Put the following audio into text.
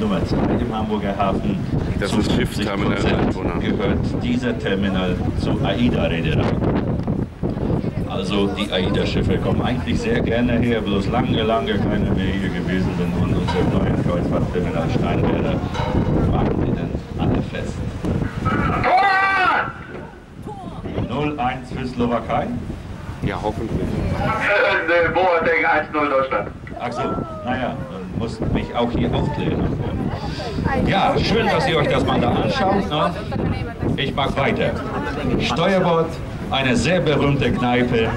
Nummer 2 im Hamburger Hafen. Das ist Schiffsterminal Altona. Gehört dieser Terminal zu AIDA-Reederei. Also die AIDA-Schiffe kommen eigentlich sehr gerne her, bloß lange keine mehr hier gewesen sind und unser neues Kreuzfahrtterminal Steinwerder macht ihnen alle fest. Tor! 0-1 für Slowakei? Ja, hoffentlich. Boateng 1-0 Deutschland. Ach so, naja, dann muss mich auch hier aufklären. Ja, schön, dass ihr euch das mal da anschaut. Ne? Ich mache weiter. Steuerbord, eine sehr berühmte Kneipe.